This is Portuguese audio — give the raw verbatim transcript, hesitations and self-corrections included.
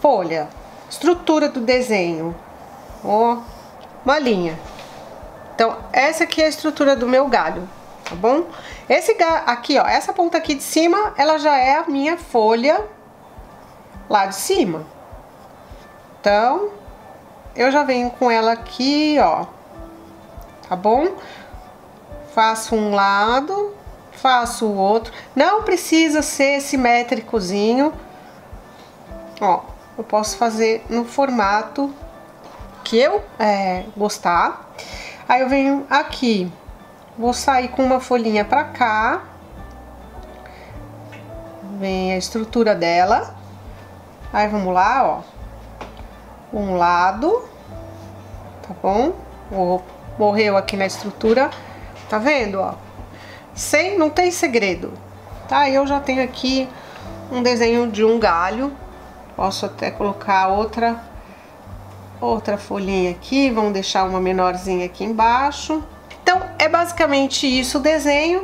Folha, estrutura do desenho, ó, uma linha. Então, essa aqui é a estrutura do meu galho, tá bom? Esse galho aqui, ó, essa ponta aqui de cima, ela já é a minha folha lá de cima. Então, eu já venho com ela aqui, ó, tá bom? Faço um lado, faço o outro. Não precisa ser simétricozinho, ó. Eu posso fazer no formato que eu é, gostar. Aí eu venho aqui, vou sair com uma folhinha pra cá, vem a estrutura dela. Aí vamos lá, ó, um lado, tá bom? Morreu aqui na estrutura, tá vendo, ó? Sem, não tem segredo, tá? Eu já tenho aqui um desenho de um galho. Posso até colocar outra, outra folhinha aqui, vamos deixar uma menorzinha aqui embaixo. Então, é basicamente isso o desenho.